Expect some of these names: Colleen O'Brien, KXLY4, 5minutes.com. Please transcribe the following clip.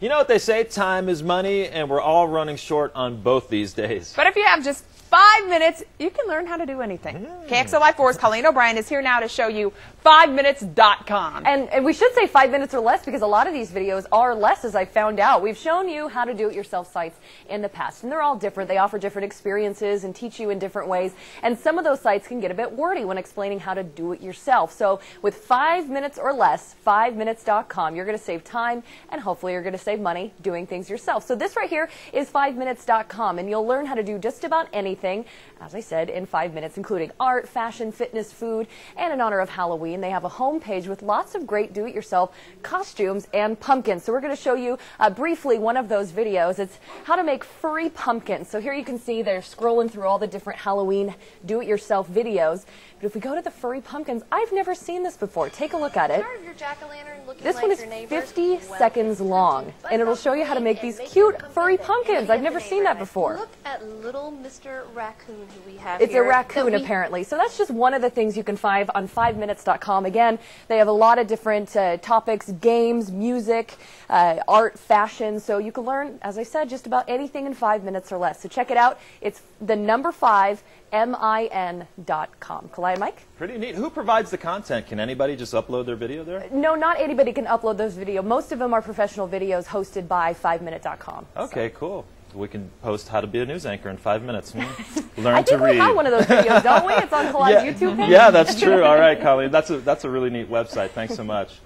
You know what they say, time is money, and we're all running short on both these days. But if you have just 5 minutes, you can learn how to do anything. KXLY4's Colleen O'Brien is here now to show you 5minutes.com. And we should say 5 minutes or less, because a lot of these videos are less, as I found out. We've shown you how to do-it-yourself sites in the past, and they're all different. They offer different experiences and teach you in different ways, and some of those sites can get a bit wordy when explaining how to do it yourself. So with 5 minutes or less, 5minutes.com, you're going to save time, and hopefully you're going to save money doing things yourself. So this right here is 5minutes.com, and you'll learn how to do just about anything, as I said, in 5 minutes, including art, fashion, fitness, food, and in honor of Halloween, they have a home page with lots of great do-it-yourself costumes and pumpkins. So we're going to show you briefly one of those videos. It's how to make furry pumpkins. So here you can see they're scrolling through all the different Halloween do-it-yourself videos. But if we go to the furry pumpkins, I've never seen this before. Take a look at it. This one is 50 seconds long, and it'll show you how to make these cute furry pumpkins. I've never seen that before. Look at little Mr. Raccoon who we have. It's a raccoon, apparently. So that's just one of the things you can find on 5minutes.com. Again, they have a lot of different topics, games, music, art, fashion. So you can learn, as I said, just about anything in 5 minutes or less. So check it out. It's the number 5min.com. Kalai and Mike? Pretty neat. Who provides the content? Can anybody just upload their video there? No, not anybody can upload those videos. Most of them are professional videos hosted by 5minute.com. Okay, so cool. We can post how to be a news anchor in 5 minutes. Learn to read. I think we have one of those videos, don't we? It's on Kalai's YouTube page. Yeah, that's true. All right, Colleen. That's a really neat website. Thanks so much.